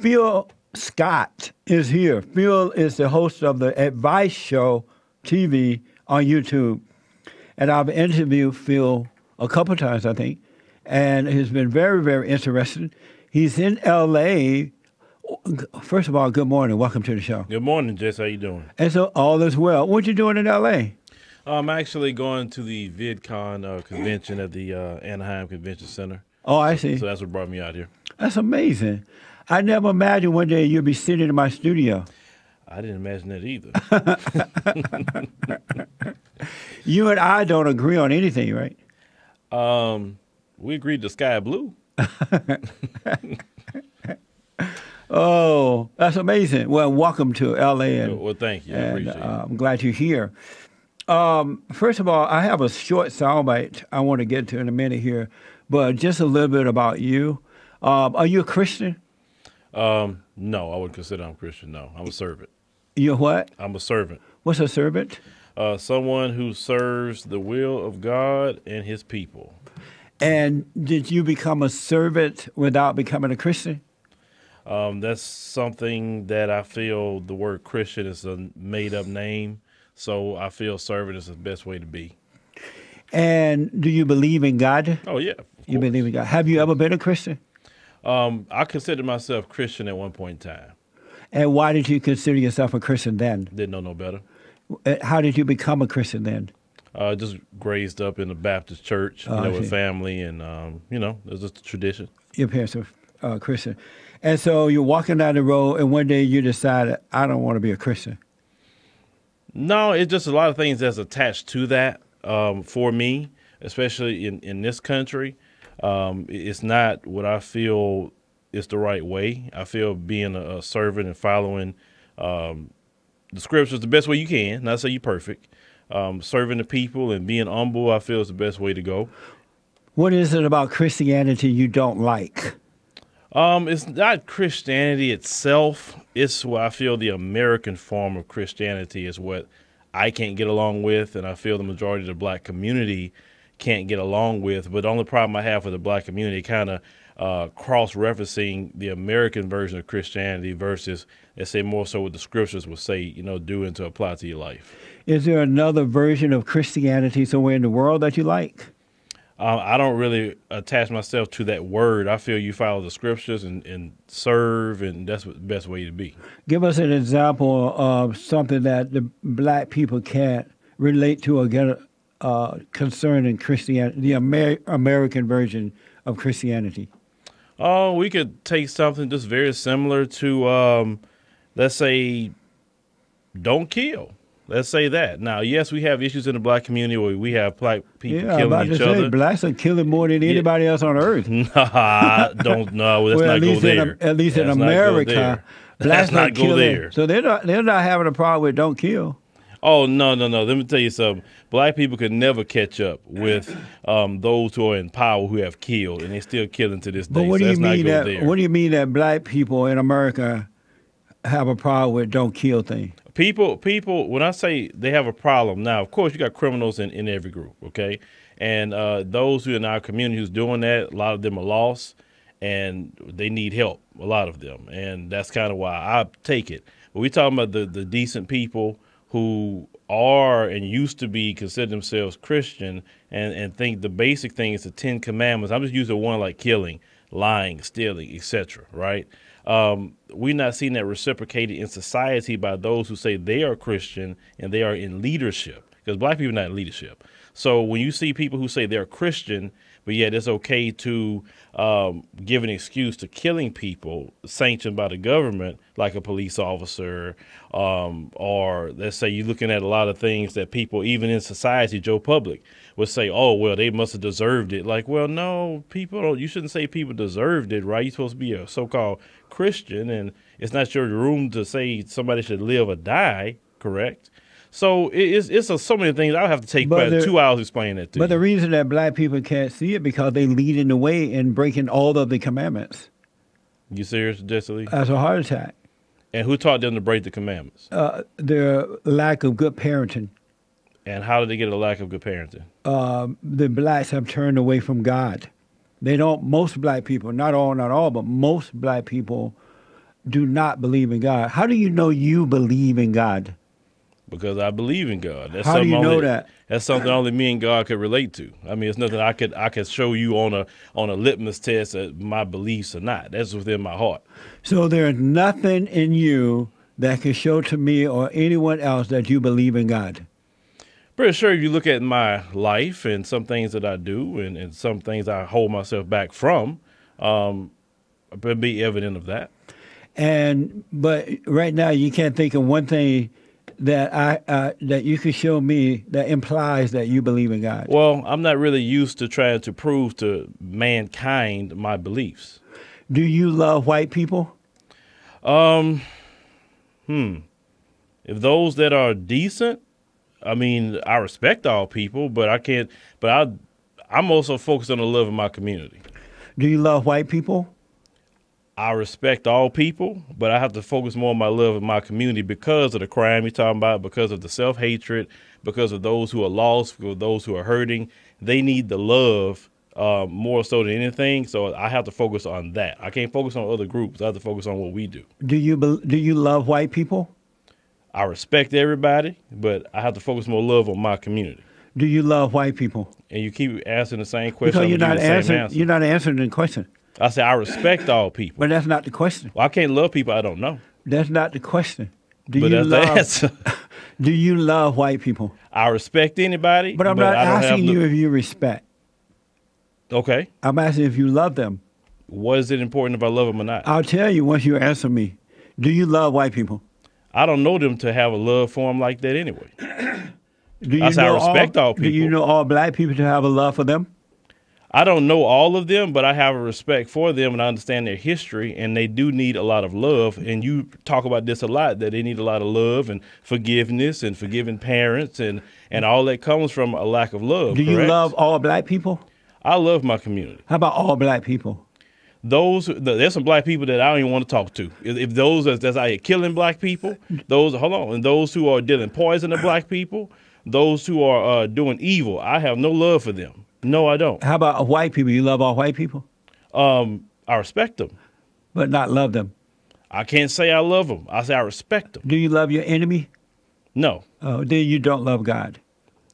Phil Scott is here. Phil is the host of The Advise Show TV on YouTube. And I've interviewed Phil a couple of times, I think, and he's been very, very interesting. He's in L.A. First of all, good morning. Welcome to the show. Good morning, Jess. How you doing? And so all is well. What you doing in L.A.? I'm actually going to the VidCon convention at the Anaheim Convention Center. Oh, I see. So that's what brought me out here. That's amazing. I never imagined one day you'd be sitting in my studio. I didn't imagine that either. You and I don't agree on anything, right? We agreed to sky blue. Oh, that's amazing. Well, welcome to L.A. And, well, thank you. I appreciate it. I'm glad you're here. First of all, I have a short soundbite I want to get to in a minute here, but just a little bit about you. Are you a Christian? No, I wouldn't consider I'm a Christian, no. I'm a servant. You're what? I'm a servant. What's a servant? Someone who serves the will of God and his people. And did you become a servant without becoming a Christian? That's something that I feel the word Christian is a made-up name. So I feel servant is the best way to be. And do you believe in God? Oh, yeah. You believe in God. Have you ever been a Christian? I considered myself Christian at one point in time. And why did you consider yourself a Christian then? Didn't know no better. How did you become a Christian then? Just raised up in the Baptist church, you know, with family and, you know, it was just a tradition. Your parents are Christian. And so you're walking down the road and one day you decided, I don't want to be a Christian. No, it's just a lot of things that's attached to that for me, especially in this country. It's not what I feel is the right way. I feel being a servant and following the scriptures the best way you can, not say you're perfect. Serving the people and being humble, I feel, is the best way to go. What is it about Christianity you don't like? It's not Christianity itself. It's what I feel the American form of Christianity is what I can't get along with, and I feel the majority of the black community can't get along with. But the only problem I have with the black community kind of cross-referencing the American version of Christianity versus, let's say, more so what the scriptures will say, you know, do and to apply to your life. Is there another version of Christianity somewhere in the world that you like? I don't really attach myself to that word. I feel you follow the scriptures and serve, and that's the best way to be. Give us an example of something that the black people can't relate to or get concerning Christianity, the American version of Christianity. Oh, we could take something just very similar to, let's say, don't kill. Let's say that. Now, yes, we have issues in the black community where we have black people killing each other. Blacks are killing more than anybody else on earth. Nah, let's not go there. At least in America, blacks not go there. So they're not having a problem with don't kill. Oh, no, no, no. Let me tell you something. Black people could never catch up with those who are in power who have killed, and they're still killing to this day. But what do you mean that? What do you mean that black people in America have a problem with don't kill thing? People, when I say they have a problem, now, of course, you got criminals in every group, okay? And those who in our community who's doing that, a lot of them are lost, and they need help, a lot of them. And that's kind of why I take it. But we're talking about the decent people who are and used to be consider themselves Christian and think the basic thing is the 10 commandments. I'm just using one like killing, lying, stealing, etc., right? We're not seeing that reciprocated in society by those who say they are Christian and they are in leadership, because black people are not in leadership. So when you see people who say they're Christian, but yet it's okay to give an excuse to killing people sanctioned by the government, like a police officer, or let's say you're looking at a lot of things that people, even in society, Joe Public, would say, oh, well, they must have deserved it. Like, well, no, you shouldn't say people deserved it, right? You're supposed to be a so-called Christian, and it's not your room to say somebody should live or die, correct? So it's so many things. I'll have to take about 2 hours explaining that to you. But the reason that black people can't see it because they leading the way in breaking all of the commandments. You serious, Jesse Lee? That's a heart attack. And who taught them to break the commandments? Their lack of good parenting. And how did they get a lack of good parenting? The blacks have turned away from God. Most black people, not all, but most black people do not believe in God. How do you know you believe in God? Because I believe in God. That's how do you know that? That's something only me and God could relate to. I mean, it's nothing I could show you on a litmus test that my beliefs or not. That's within my heart. So there's nothing in you that can show to me or anyone else that you believe in God. Pretty sure if you look at my life and some things that I do and some things I hold myself back from, it'll be evident of that. But right now you can't think of one thing that that you could show me that implies that you believe in God. Well, I'm not really used to trying to prove to mankind my beliefs. Do you love white people? If those that are decent, I mean, I respect all people, but I can't. But I'm also focused on the love of my community. Do you love white people? I respect all people, but I have to focus more on my love of my community because of the crime you're talking about, because of the self-hatred, because of those who are lost, for those who are hurting. They need the love more so than anything. So I have to focus on that. I can't focus on other groups. I have to focus on what we do. Do you love white people? I respect everybody, but I have to focus more love on my community. Do you love white people? And you keep asking the same question. Because you're not answering the question. I say I respect all people. But that's not the question. Well, I can't love people I don't know. That's not the question. Do you love white people? I respect anybody. But I'm not asking you if you respect. Okay. I'm asking if you love them. What is it important if I love them or not? I'll tell you once you answer me. Do you love white people? I don't know them to have a love for them like that anyway. I respect all people. Do you know all black people to have a love for them? I don't know all of them, but I have a respect for them, and I understand their history, and they do need a lot of love. And you talk about this a lot, that they need a lot of love and forgiveness and forgiving parents and all that comes from a lack of love. Do you love all black people? I love my community. How about all black people? There's some black people that I don't even want to talk to. If those that's out here killing black people, and those who are dealing poison to black people, those who are doing evil, I have no love for them. No, I don't. How about white people? You love all white people? I respect them, but not love them. I can't say I love them. I say I respect them. Do you love your enemy? No. Oh, then you don't love God.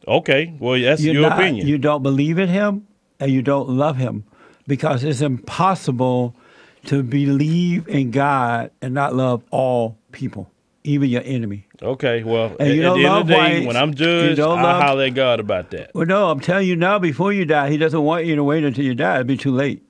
Okay, well that's your opinion. You don't believe in Him, and you don't love Him. Because it's impossible to believe in God and not love all people, even your enemy. Okay, well, at the end of the day, when I'm judged, I holler at God about that. Well, no, I'm telling you now, before you die, He doesn't want you to wait until you die. It'd be too late.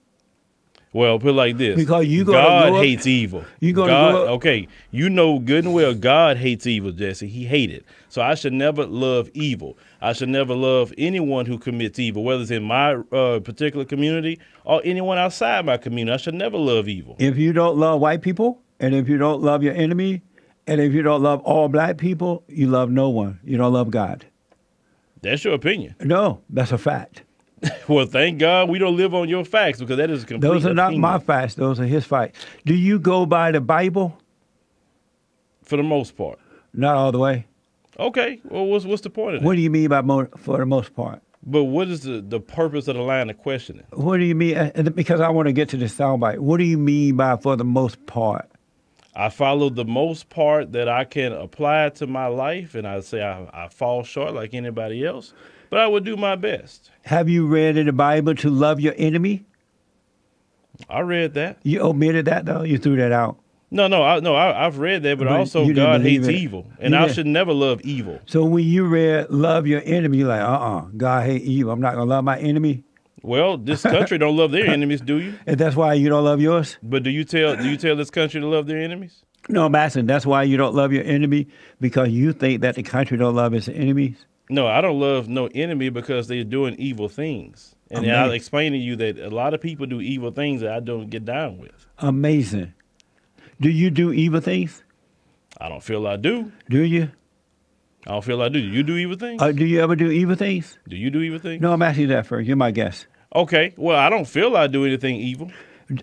Well, put it like this. Because God hates evil. Okay, you know good and well God hates evil, Jesse. He hated it. So I should never love evil. I should never love anyone who commits evil, whether it's in my particular community or anyone outside my community. I should never love evil. If you don't love white people, and if you don't love your enemy, and if you don't love all black people, you love no one. You don't love God. That's your opinion. No, that's a fact. Well, thank God we don't live on your facts, because that is a complete opinion. Those are not my facts. Those are His facts. Do you go by the Bible? For the most part. Not all the way. Okay, well, what's the point of that? What do you mean by for the most part? But what is the purpose of the line of questioning? What do you mean? Because I want to get to the soundbite. What do you mean by for the most part? I follow the most part that I can apply to my life, and I say I fall short like anybody else, but I will do my best. Have you read in the Bible to love your enemy? I read that. You omitted that, though? You threw that out. No, I've read that, but also God hates evil, and I should never love evil. So when you read love your enemy, you're like, God hates evil. I'm not going to love my enemy. Well, this country don't love their enemies, do you? And that's why you don't love yours? But do you tell this country to love their enemies? No, I'm asking, that's why you don't love your enemy, because you think that the country don't love its enemies? No, I don't love no enemy because they're doing evil things. And I'll explain to you that a lot of people do evil things that I don't get down with. Amazing. Do you do evil things? I don't feel I do. Do you? I don't feel I do. Do you do evil things? Do you ever do evil things? Do you do evil things? No, I'm asking that first. You're my guest. Okay. Well, I don't feel I do anything evil.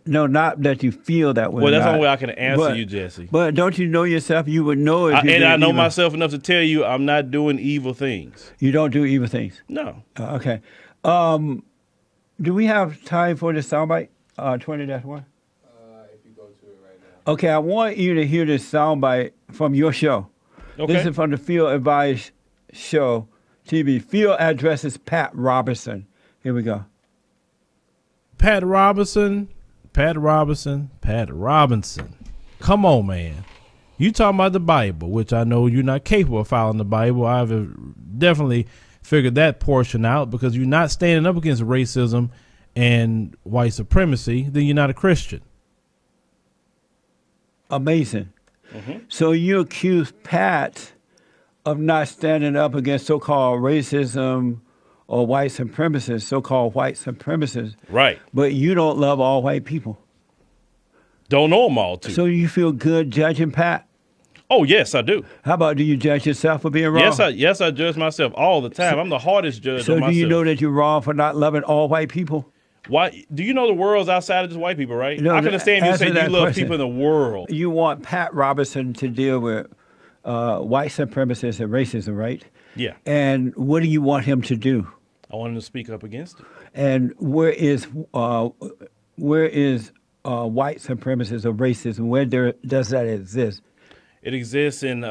No, not that you feel that way. Well, that's the only way I can answer you, Jesse. But don't you know yourself? You would know if you did. And I know myself enough to tell you I'm not doing evil things. You don't do evil things? No. Okay. Do we have time for this soundbite? 20-1? If you go to it right now. Okay, I want you to hear this soundbite from your show. Okay. This is from the Phil Advise Show TV. Phil addresses Pat Robertson. Here we go. Pat Robertson, Pat Robertson, Pat Robinson. Come on, man. You talking about the Bible, which I know you're not capable of following the Bible. I've definitely figured that portion out, because you're not standing up against racism and white supremacy, then you're not a Christian. Amazing. Mm-hmm. So you accuse Pat of not standing up against so-called racism or white supremacists, so-called white supremacists. Right. But you don't love all white people. Don't know them all, too. So you feel good judging Pat? Oh, yes, I do. How about, do you judge yourself for being wrong? Yes, I judge myself all the time. I'm the hardest judge of myself. So do you know that you're wrong for not loving all white people? Why? Do you know the world's outside of just white people, right? No, I can understand you saying you love people in the world. You want Pat Robertson to deal with white supremacists and racism, right? Yeah. And what do you want him to do? I want him to speak up against it. And where is white supremacists or racism? Where does that exist? It exists in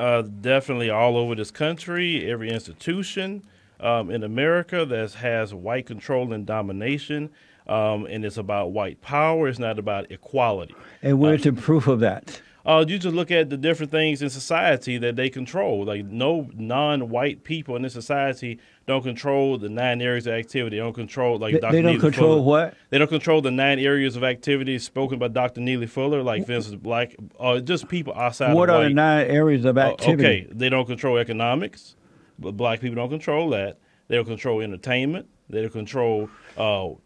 definitely all over this country, every institution in America that has white control and domination. And it's about white power. It's not about equality. And where's the proof of that? You just look at the different things in society that they control. Like, no non-white people in this society don't control the 9 areas of activity. They don't control, like, Dr. Neely Fuller. They don't control what? They don't control the 9 areas of activity spoken by Dr. Neely Fuller, like, for instance, black, just people outside. What are the 9 areas of activity? Okay, they don't control economics, but black people don't control that. They don't control entertainment. They don't control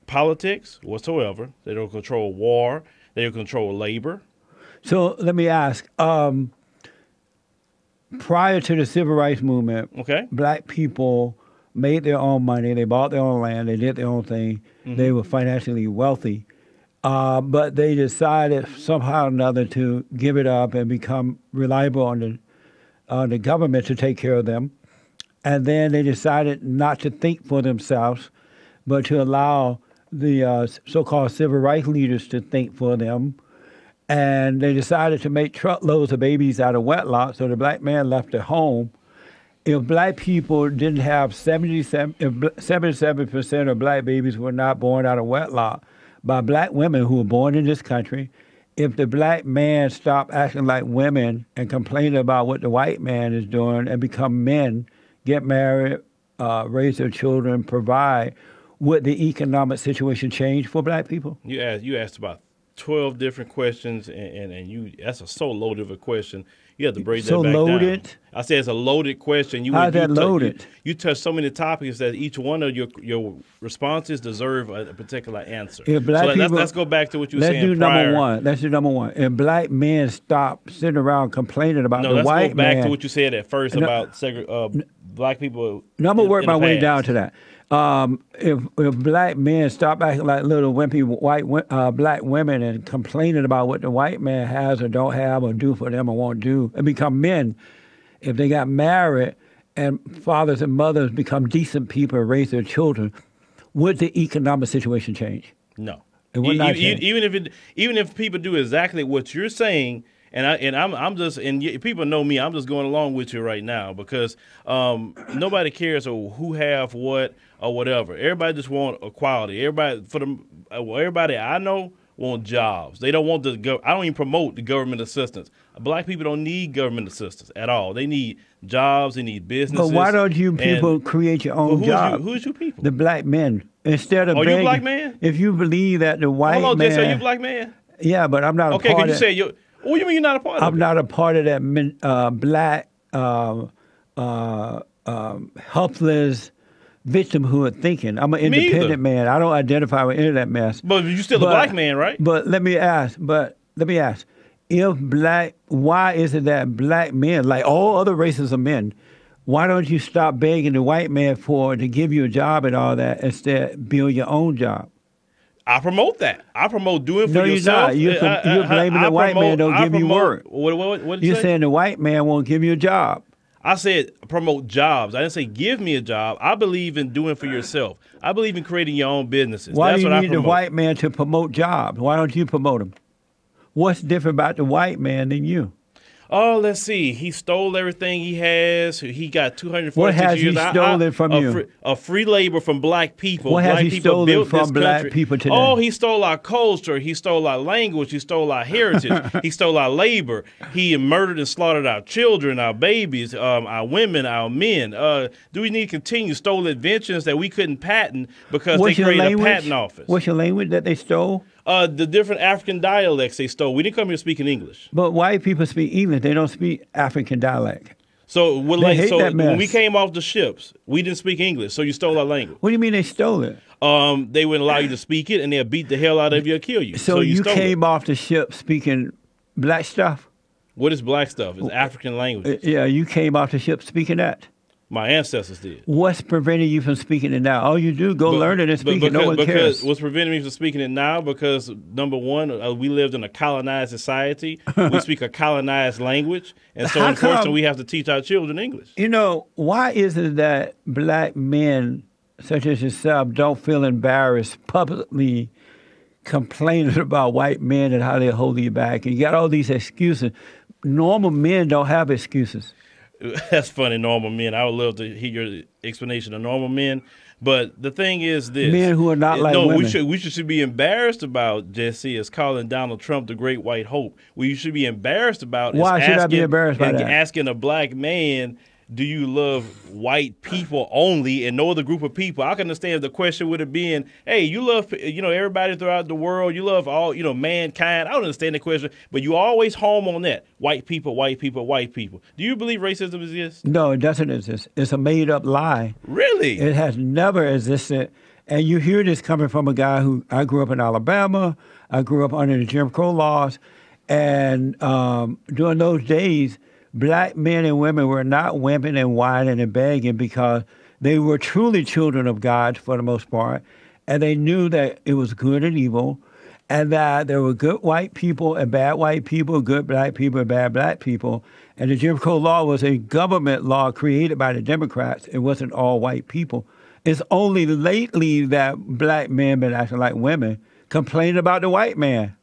politics whatsoever. They don't control war. They don't control labor. So let me ask, prior to the Civil Rights Movement, okay, black people made their own money. They bought their own land. They did their own thing. Mm-hmm. They were financially wealthy. But they decided somehow or another to give it up and become reliable on the government to take care of them. And then they decided not to think for themselves, but to allow the so-called civil rights leaders to think for them. And they decided to make truckloads of babies out of wedlock, so the black man left at home. If black people didn't have 77% of black babies were not born out of wedlock by black women who were born in this country, if the black man stopped acting like women and complaining about what the white man is doing and become men, get married, raise their children, provide, would the economic situation change for black people? You asked about 12 different questions, and you—that's a so loaded of a question. You have to break that back down. So loaded? I said it's a loaded question. How's that loaded? You touch so many topics that each one of your responses deserve a particular answer. So let's go back to what you were saying prior. Let's do number one. And black men stop sitting around complaining about the white man. No, let's go back to what you said at first about black people. No, I'm gonna work my way down to that. If black men stop acting like little wimpy white black women and complaining about what the white man has or don't have or do for them or won't do, and become men, if they got married and fathers and mothers become decent people and raise their children, would the economic situation change? No. It would not change. Even if people do exactly what you're saying. And people know me. I'm just going along with you right now because nobody cares who have what or whatever. Everybody just want equality. Everybody I know want jobs. They don't want I don't even promote the government assistance. Black people don't need government assistance at all. They need jobs. They need businesses. But why don't you people create your own job? Who's your people? The black men. Instead of begging. Are you black man? If you believe that the white man. Hold on, Jesse, are you black man? Yeah, but I'm not. Okay, because you said you. What do you mean you're not a part of it? I'm not a part of that black, helpless victimhood thinking. I'm an independent man. I don't identify with any of that mess. But you're still a black man, right? But let me ask, why is it that black men, like all other races of men, why don't you stop begging the white man to give you a job and all that, instead build your own job? I promote that. I promote doing for yourself. No, you're not. You're blaming the white man don't give you work. What did you say? You're saying the white man won't give you a job. I said promote jobs. I didn't say give me a job. I believe in doing for yourself. I believe in creating your own businesses. Why do you need the white man to promote jobs? Why don't you promote them? What's different about the white man than you? Oh, let's see. He stole everything he has. He got 246 years. What has he stolen from you? Free labor from black people. What has he stolen from black people today? Oh, he stole our culture. He stole our language. He stole our heritage. He stole our labor. He murdered and slaughtered our children, our babies, our women, our men. Do we need to continue? Stole inventions that we couldn't patent because they created a patent office. What's your language that they stole? The different African dialects they stole. We didn't come here speaking English. But white people speak English. They don't speak African dialect. So, when we came off the ships, we didn't speak English, so you stole our language. What do you mean they stole it? They wouldn't allow you to speak it, and they'll beat the hell out of you or kill you. So you came off the ship speaking black stuff? What is black stuff? It's African languages. Yeah, you came off the ship speaking that? My ancestors did. What's preventing you from speaking it now? All you do, learn it and speak it. No one cares. What's preventing me from speaking it now? Because, number one, we lived in a colonized society. We speak a colonized language. And so, unfortunately, we have to teach our children English. You know, why is it that black men, such as yourself, don't feel embarrassed publicly complaining about white men and how they hold you back? And you got all these excuses. Normal men don't have excuses. That's funny, normal men. I would love to hear your explanation of normal men. But the thing is this. Men who are not like women. No, we should be embarrassed about, Jesse, is calling Donald Trump the Great White Hope. What you should be embarrassed about is asking a black man, do you love white people only and no other group of people? I can understand the question would have been, hey, you love, everybody throughout the world. You love all, mankind. I don't understand the question, but you always home on that. White people, white people, white people. Do you believe racism exists? No, it doesn't exist. It's a made-up lie. Really? It has never existed. And you hear this coming from a guy who, I grew up in Alabama. I grew up under the Jim Crow laws. And during those days, black men and women were not wimping and whining and begging because they were truly children of God for the most part, and they knew that it was good and evil, and that there were good white people and bad white people, good black people and bad black people. And the Jim Crow law was a government law created by the Democrats. It wasn't all white people. It's only lately that black men been acting like women, complaining about the white man.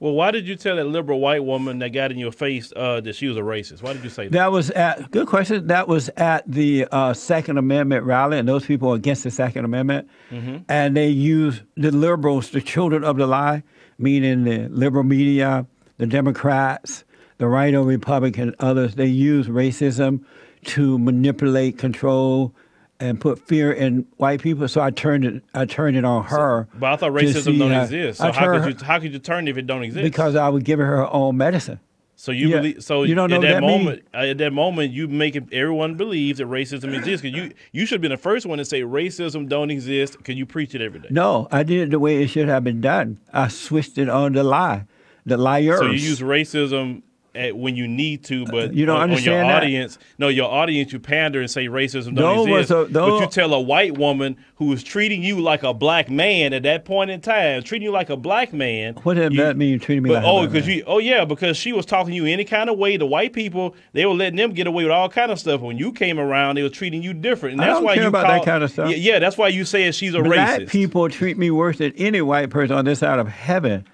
Well, why did you tell that liberal white woman that got in your face that she was a racist? Why did you say that? That was at, good question. That was at the Second Amendment rally, and those people were against the Second Amendment. Mm-hmm. And they used the liberals, the children of the lie, meaning the liberal media, the Democrats, the right-wing Republican, others. They used racism to manipulate, control, and put fear in white people, so I turned it on her. So, but I thought racism don't exist. So how could you turn it if it don't exist? Because I was giving her her own medicine. So you believe, so you don't know at that moment you make everyone believe that racism exists. Cause you should have been the first one to say racism don't exist. Can you preach it every day? No, I did it the way it should have been done. I switched it on the lie, the liars. So you use racism when you need to, but you don't understand your audience. That. No, your audience, you pander and say racism don't exist. But you tell a white woman who is treating you like a black man at that point in time, treating you like a black man. What does that mean? Treating me like a black man? Oh, yeah, because she was talking to you any kind of way. The white people, they were letting them get away with all kind of stuff. When you came around, they were treating you different. And that's I don't care about that kind of stuff. Yeah, that's why you say she's a racist. Black people treat me worse than any white person on this side of heaven.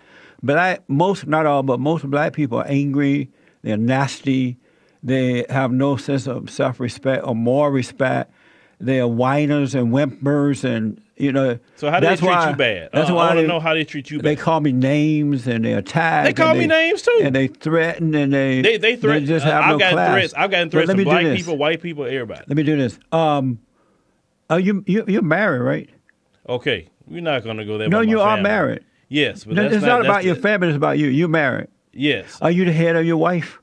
Not all, but most black people are angry, they're nasty, they have no sense of self-respect or moral respect, they are whiners and whimpers and, So how do they treat you bad? I want to know how they treat you bad. They call me names and they attack. They call me names too. And they threaten and they threaten. They just have I've gotten threats from black people, white people, everybody. Let me do this. You're married, right? Okay, we're not going to go there. No, you are married. Yes, but that's not about your family. It's about you. You're married. Yes. Are you the head of your wife?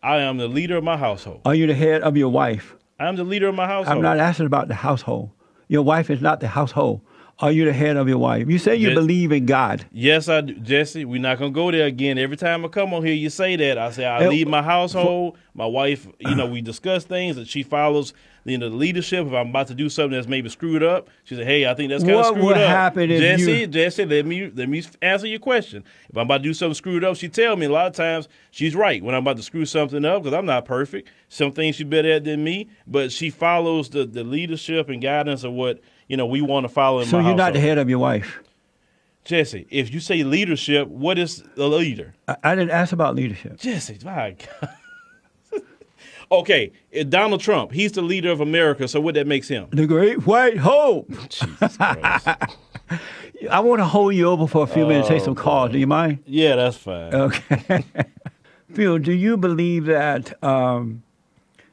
I am the leader of my household. Are you the head of your wife? I am the leader of my household. I'm not asking about the household. Your wife is not the household. Are you the head of your wife? You say you believe in God. Yes, I do. Jesse, we're not going to go there again. Every time I come on here, you say that. I say, I lead my household. My wife, we discuss things and she follows the leadership. If I'm about to do something that's maybe screwed up, she said, hey, I think that's kind of screwed up. What would happen if Jesse, let me answer your question. If I'm about to do something screwed up, she tell me a lot of times she's right when I'm about to screw something up because I'm not perfect. Some things she's better at than me, but she follows the leadership and guidance of what we want to follow in my household. So you're not the head of your wife? Jesse, if you say leadership, what is a leader? I didn't ask about leadership. Jesse, my God. Okay, Donald Trump, he's the leader of America, so what that makes him? The Great White Hope. Jesus Christ. I want to hold you over for a few minutes, take some calls. Do you mind? Yeah, that's fine. Okay. Phil, do you believe that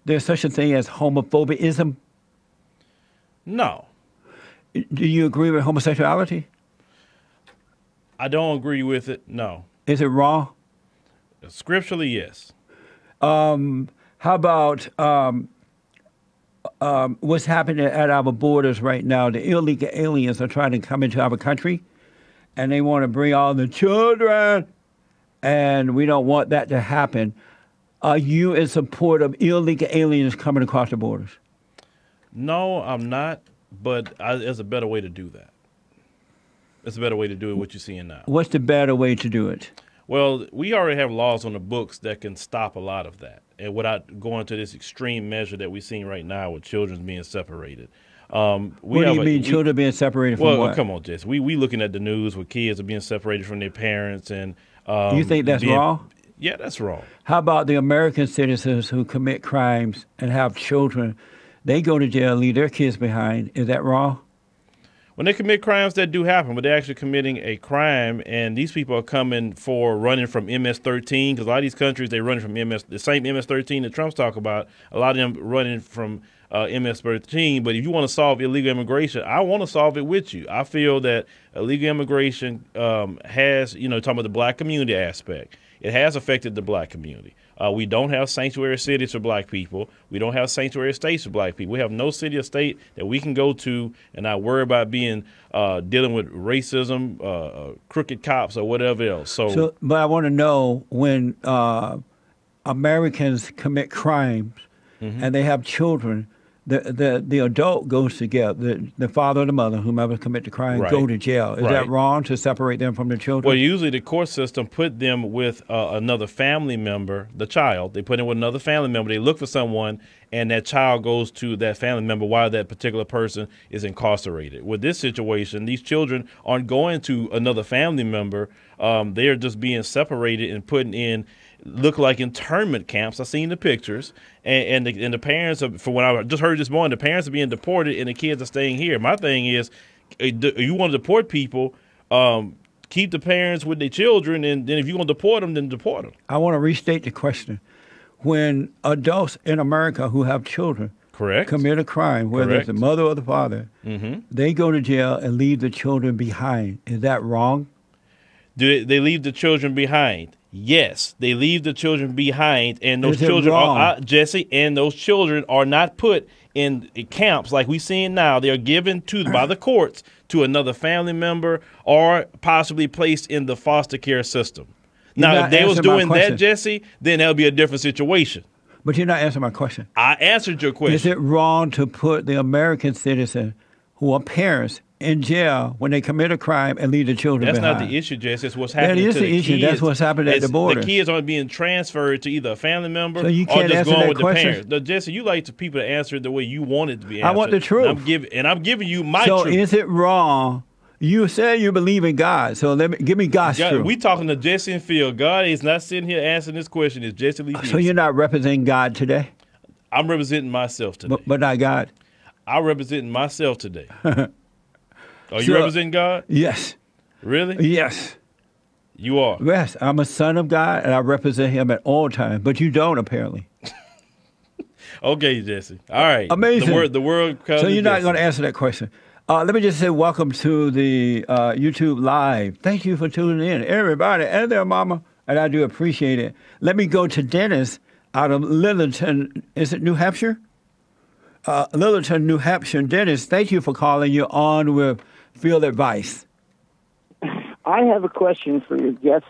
there's such a thing as homophobicism? No. Do you agree with homosexuality? I don't agree with it, no. Is it wrong? Scripturally, yes. How about what's happening at our borders right now? The illegal aliens are trying to come into our country, and they want to bring all the children, and we don't want that to happen. Are you in support of illegal aliens coming across the borders? No, I'm not, but there's a better way to do that. It's a better way to do it, what you're seeing now. What's the better way to do it? Well, we already have laws on the books that can stop a lot of that, and without going to this extreme measure that we're seeing right now with children being separated. What do you mean, children being separated from what? Well, come on, Jess. We looking at the news where kids are being separated from their parents. And you think that's wrong? Yeah, that's wrong. How about the American citizens who commit crimes and have children? They go to jail, leave their kids behind. Is that wrong? When they commit crimes, that do happen, but they're actually committing a crime, and these people are coming for running from MS-13, because a lot of these countries, they're running from the same MS-13 that Trump's talking about. A lot of them running from MS-13, but if you want to solve illegal immigration, I want to solve it with you. I feel that illegal immigration has, you know, talking about the black community aspect, it has affected the black community. We don't have sanctuary cities for black people. We don't have sanctuary states for black people. We have no city or state that we can go to and not worry about being dealing with racism, crooked cops, or whatever else. So but I want to know, when Americans commit crimes and they have children, the adult goes to jail. The father or the mother, whomever commit the crime, go to jail. Is that wrong, to separate them from the children? Well, usually the court system put them with another family member, the child. They put them with another family member. They look for someone, and that child goes to that family member while that particular person is incarcerated. With this situation, these children aren't going to another family member. They're just being separated and putting in look like internment camps. I've seen the pictures, and the parents, for what I just heard this morning, the parents are being deported and the kids are staying here. My thing is, you want to deport people, keep the parents with their children, and then if you're going to deport them, then deport them. I want to restate the question. When adults in America who have children commit a crime, whether it's the mother or the father, they go to jail and leave the children behind. Is that wrong? Do they leave the children behind? Yes, they leave the children behind, and those children are, Jesse, and those children are not put in camps like we're seeing now. They are given to by the courts to another family member, or possibly placed in the foster care system. Now, if they was doing that, Jesse, then that would be a different situation. But you're not answering my question. I answered your question. Is it wrong to put the American citizen who are parents in jail when they commit a crime and leave the children behind? That's not the issue, Jesse. It's what's happening to the kids. That is the issue. That's what's happening at the border. The kids aren't being transferred to either a family member or just going with the parents. No, Jesse, you like the people to answer it the way you want it to be answered. I want the truth. And I'm giving you my truth. So is it wrong? You say you believe in God, so give me God's truth. We talking to Jesse and Phil. God is not sitting here answering this question. It's Jesse Lee. So you're not representing God today? I'm representing myself today. But not God? I'm representing myself today. Are you representing God? Yes. Really? Yes. You are? Yes. I'm a son of God, and I represent him at all times. But you don't, apparently. Okay, Jesse. All right. Amazing. The world so you're not going to answer that question. Let me just say welcome to the YouTube Live. Thank you for tuning in, everybody, and their mama. And I do appreciate it. Let me go to Dennis out of Littleton. Is it New Hampshire? Littleton, New Hampshire. Dennis, thank you for calling. You're on with Field Advice. I have a question for your guests.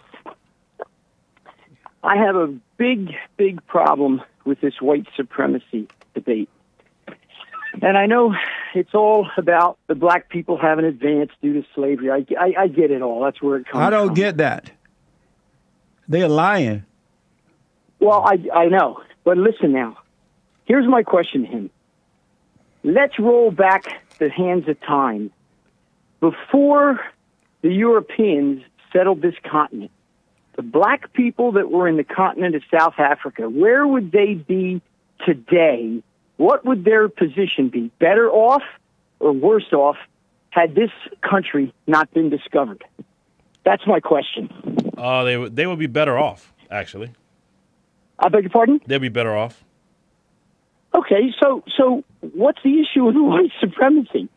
I have a big, big problem with this white supremacy debate. And I know it's all about the black people having advanced due to slavery. I get it all. That's where it comes from. I don't get that. They're lying. Well, I know. But listen now. Here's my question to him. Let's roll back the hands of time. Before the Europeans settled this continent, the black people that were in the continent of South Africa, where would they be today? What would their position be? Better off or worse off had this country not been discovered? That's my question. They would be better off, actually. I beg your pardon? They'd be better off. Okay, so what's the issue with white supremacy?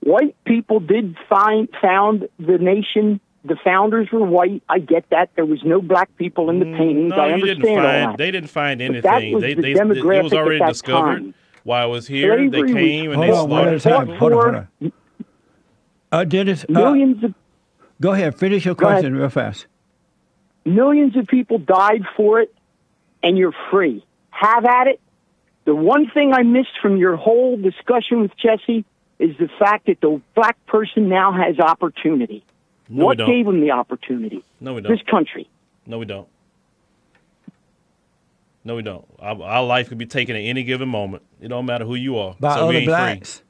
White people did found the nation. The founders were white. I get that. There was no black people in the paintings. No, I understand all that. They didn't find anything. That was the demographic it was already at that discovered time. While I was here. Slavery they came was, and they slaughtered. Hold on. Dennis, millions of... Go ahead. Finish your question real fast. Millions of people died for it, and you're free. Have at it. The one thing I missed from your whole discussion with Jesse is the fact that the black person now has opportunity. No, what gave them the opportunity? No, we don't. This country. No, we don't. No, we don't. Our life could be taken at any given moment. It don't matter who you are. By other blacks.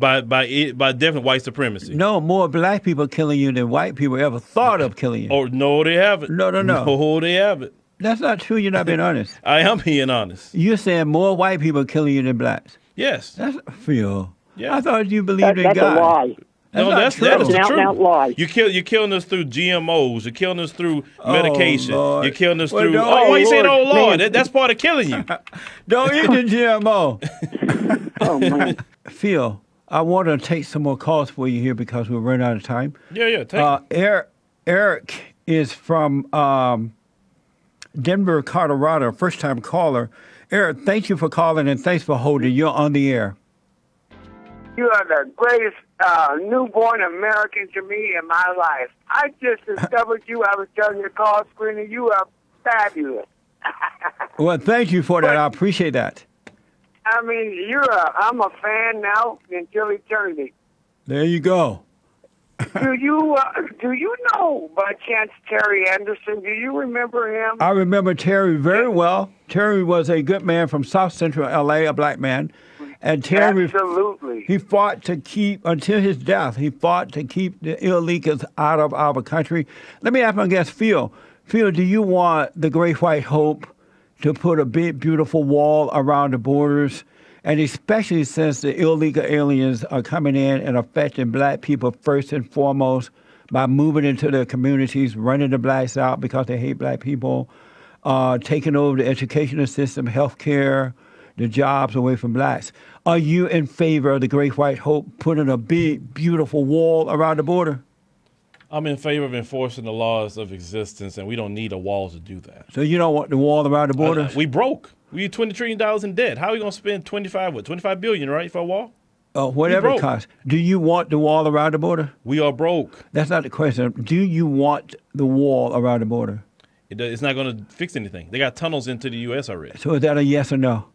Free. By definite white supremacy. No, more black people killing you than white people ever thought of killing you. Oh, no, they haven't. No. No, they haven't. That's not true. You're not being honest. I am being honest. You're saying more white people killing you than blacks. Yes. That's Phil. Yeah. I thought you believed in God. That's a lie. No, that's the truth. You're killing us through GMOs. You're killing us through medication. You're killing us through... Oh, why you saying, oh, Lord? That's part of killing you. Don't eat the GMO. Oh, man. Phil, I want to take some more calls for you here because we're running out of time. Yeah, take it. Eric is from Denver, Colorado, first-time caller. Eric, thank you for calling, and thanks for holding. You're on the air. You are the greatest newborn American to me in my life. I just discovered you. I was telling your call screener. You are fabulous. Well, thank you for that. I appreciate that. I mean, I'm a fan now until eternity. There you go. Do you know by chance Terry Anderson? Do you remember him? I remember Terry very well. Terry was a good man from South Central L.A., a black man. And Terry, absolutely, he fought to keep, until his death, he fought to keep the illegals out of our country. Let me ask my guest, Phil. Phil, do you want the Great White Hope to put a big, beautiful wall around the borders, and especially since the illegal aliens are coming in and affecting black people first and foremost by moving into their communities, running the blacks out because they hate black people, taking over the educational system, health care, the jobs away from blacks. Are you in favor of the Great White Hope putting a big, beautiful wall around the border? I'm in favor of enforcing the laws of existence, and we don't need a wall to do that. So you don't want the wall around the border? We broke. We're $20 trillion in debt. How are we going to spend $25 billion, right, for a wall? Whatever it costs. Do you want the wall around the border? We are broke. That's not the question. Do you want the wall around the border? It's not going to fix anything. They got tunnels into the U.S. already. So is that a yes or no?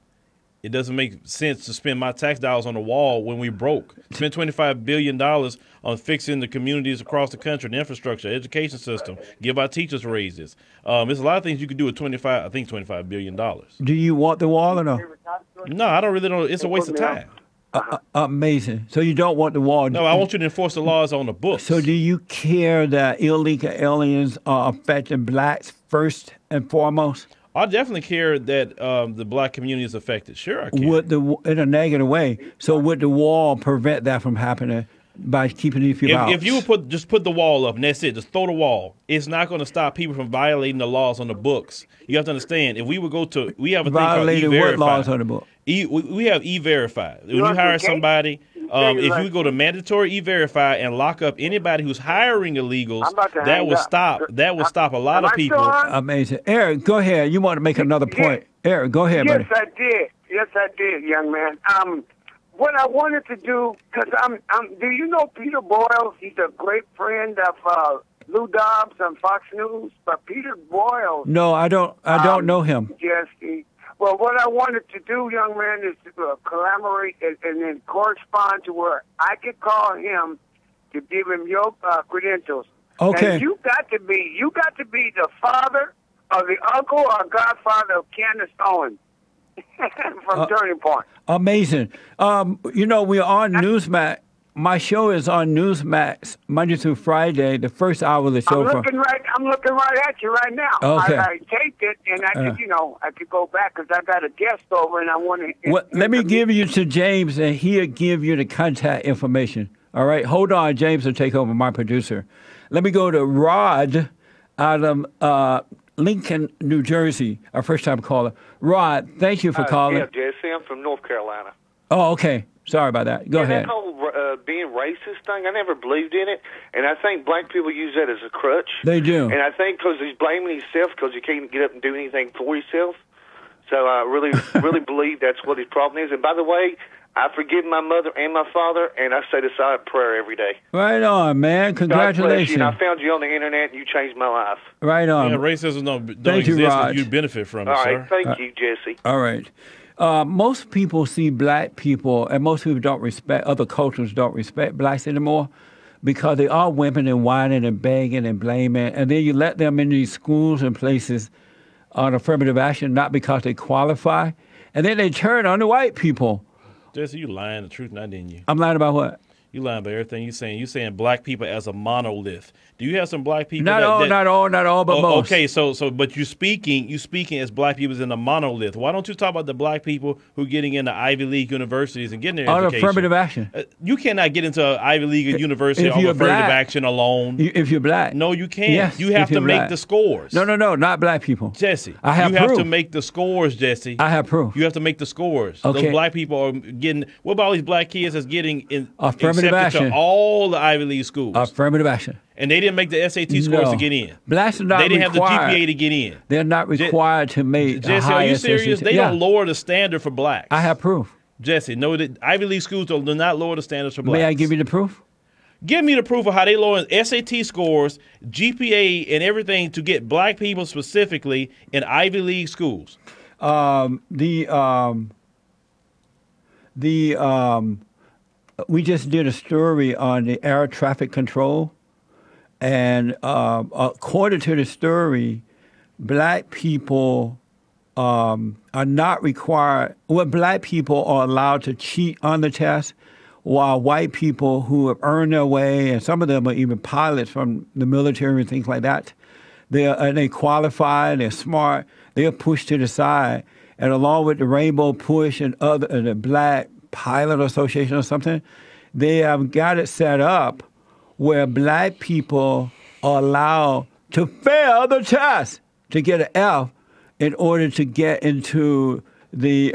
It doesn't make sense to spend my tax dollars on the wall when we broke. Spend $25 billion on fixing the communities across the country, the infrastructure, education system, give our teachers raises. There's a lot of things you could do with $25 billion. Do you want the wall or no? No, I don't really know. It's a waste of time. Amazing. So you don't want the wall. No, I want you to enforce the laws on the books. So do you care that illegal aliens are affecting blacks first and foremost? I definitely care that the black community is affected. Sure, I care. In a negative way. So would the wall prevent that from happening by keeping these people out? If you just put the wall up and that's it, just throw the wall, it's not going to stop people from violating the laws on the books. You have to understand, if we would go to, we have a thing called E-Verify. What laws on the book? We have E-Verify. When you hire somebody, if you go to mandatory E-Verify and lock up anybody who's hiring illegals, that will stop a lot of people. Amazing. Eric, go ahead. You want to make another point. Eric, go ahead, buddy. Yes, I did, young man. What I wanted to do, because do you know Peter Boyle? He's a great friend of Lou Dobbs on Fox News. But Peter Boyle. No, I don't know him. Jesse. Well, what I wanted to do, young man, is to collaborate and then correspond to where I could call him to give him your credentials. Okay. And you got to be the father or the uncle or godfather of Candace Owens from Turning Point. Amazing. You know, we're on Newsmax. My show is on Newsmax Monday through Friday, the first hour of the show. I'm looking right at you right now. Okay. I taped it, and I could, you know, I could go back because I got a guest over, and I want to. Well, let me give you to James, and he'll give you the contact information. All right, hold on, James, will take over, my producer. Let me go to Rod out of Lincoln, New Jersey, our first-time caller. Rod, thank you for calling. Yeah, Jesse, I'm from North Carolina. Oh, okay. Sorry about that. Go ahead. That whole being racist thing, I never believed in it, and I think black people use that as a crutch. They do. And I think because he's blaming himself because he can't get up and do anything for himself. So I really believe that's what his problem is. And by the way, I forgive my mother and my father, and I say the silent prayer every day. Right on, man. Congratulations. God bless you. I found you on the internet, and you changed my life. Right on. Yeah, racism don't exist, Rod. You benefit from it, sir. All right. Thank you, Jesse. All right. Most people see black people, and most people don't respect, other cultures don't respect blacks anymore because they are whimping and whining and begging and blaming. And then you let them in these schools and places on affirmative action, not because they qualify. And then they turn on the white people. Jesse, you lying the truth, not in you. I'm lying about what? You lying about everything you're saying. You're saying black people as a monolith. Do you have some black people? Not all, but most. Okay, so but you're speaking as black people as in a monolith. Why don't you talk about the black people who are getting into Ivy League universities and getting their education? On affirmative action. You cannot get into an Ivy League university on affirmative action alone. If you're black. No, you can't. Yes, you have to make the scores. No, not black people. Jesse, I have proof. You have to make the scores, Jesse. I have proof. You have to make the scores. Okay. Those black people are getting, what about all these black kids that's getting in? Affirmative action. To all the Ivy League schools. Affirmative action. And they didn't make the SAT scores to get in. Blacks are not required. They didn't have the GPA to get in. They're not required to make. Jesse, are you serious? They don't lower the standard for blacks. I have proof. Jesse, no, the Ivy League schools do not lower the standards for blacks. May I give you the proof? Give me the proof of how they lower SAT scores, GPA, and everything to get black people specifically in Ivy League schools. We just did a story on the air traffic control, and according to the story, black people are not required. Well, black people are allowed to cheat on the test, while white people who have earned their way, and some of them are even pilots from the military and things like that, they qualify, they're smart, they're pushed to the side. And along with the Rainbow Push and the Black Pilot Association or something, they have got it set up where black people are allowed to fail the test to get an F in order to get into the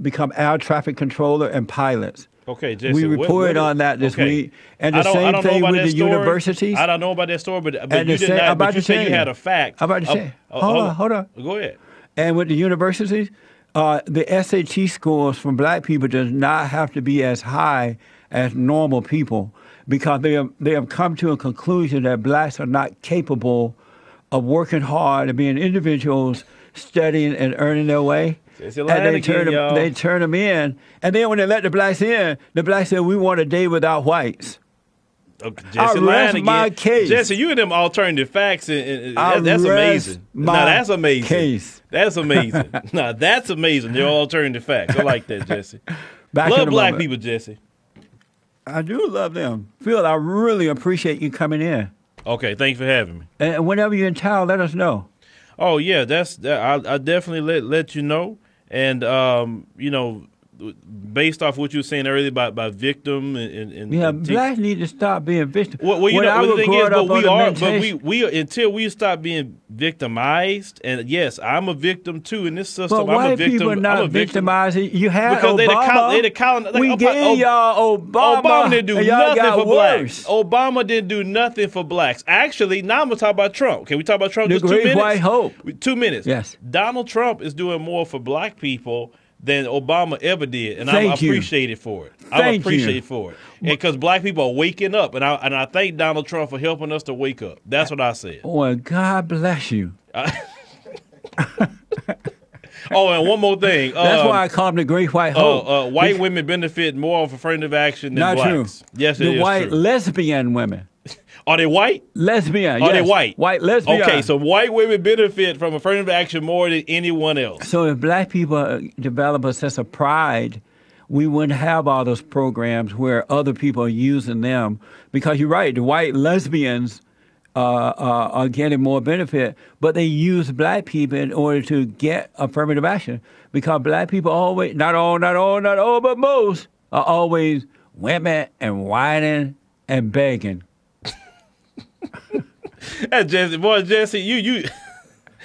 become air traffic controller and pilots. Okay, Jesse, we reported on that this week, and the same thing with the universities. I don't know about that story, but you said you had a fact. I'm about to say. Hold on. Go ahead. And with the universities. The SAT scores from black people does not have to be as high as normal people because they have come to a conclusion that blacks are not capable of working hard and being individuals, studying and earning their way. And they turn them in. And then when they let the blacks in, the blacks say, we want a day without whites. Okay, Jesse, I rest my case. Jesse, you and them alternative facts, and that's amazing. Now that's amazing. Case. That's amazing. Now that's amazing. They're alternative facts. I like that, Jesse. Love black people, Jesse. I do love them. Phil, I really appreciate you coming in. Okay, thanks for having me. And whenever you're in town, let us know. Oh yeah, I definitely let you know. And you know. Based off what you were saying earlier about victim and blacks need to stop being victim. Well, you know, the thing is, but we are until we stop being victimized. And yes, I'm a victim too in this system. But white people not victimizing. You had because Obama. We gave y'all Obama. Obama didn't do nothing for blacks. Obama didn't do nothing for blacks. Actually, now I'm gonna talk about Trump. Can we talk about Trump? The Great White Hope. 2 minutes. Yes. Donald Trump is doing more for black people than Obama ever did, and I'm appreciated for it. I'm appreciated for it, because black people are waking up, and I thank Donald Trump for helping us to wake up. That's what I said. Well, God bless you. Oh, and one more thing. That's why I call him the Great White Hope. White women benefit more from affirmative action than blacks. True. Yes, it is true. The white lesbian women. Are they white? Lesbian, yes. Are they white? White lesbian. Okay, so white women benefit from affirmative action more than anyone else. So if black people develop a sense of pride, we wouldn't have all those programs where other people are using them. Because you're right, the white lesbians are getting more benefit, but they use black people in order to get affirmative action. Because black people always, not all, but most, are always women and whining and begging. That's Jesse. Boy, Jesse, you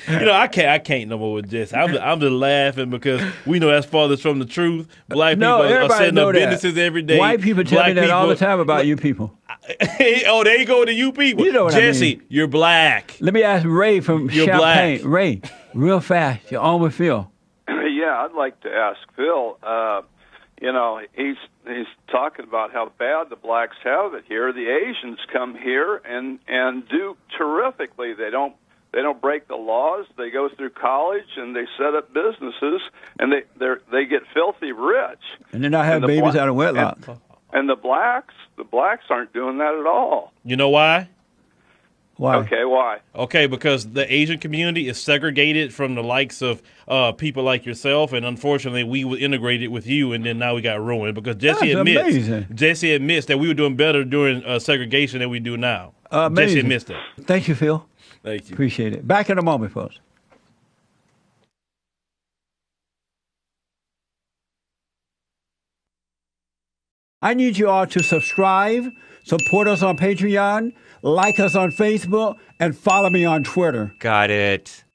know, I can't no more with Jesse. I'm just laughing because we know that's farthest from the truth. Black people are setting up businesses every day. White people tell me that all the time about you people. Oh, there you go to you people. You know what Jesse, I mean. You're black. Let me ask Ray from Champaign. Black. Ray, real fast, you're on with Phil. Yeah, I'd like to ask Phil, you know, he's talking about how bad the blacks have it here. The Asians come here and do terrifically. They don't break the laws. They go through college and they set up businesses and they get filthy rich. And then I have babies out of wedlock. And the blacks aren't doing that at all. You know why? Why? Okay, why? Okay, because the Asian community is segregated from the likes of people like yourself, and unfortunately, we were integrated with you, and then now we got ruined because Jesse admits that we were doing better during segregation than we do now. Amazing. Jesse admits that. Thank you, Phil. Thank you. Appreciate it. Back in a moment, folks. I need you all to subscribe, support us on Patreon, like us on Facebook, and follow me on Twitter. Got it.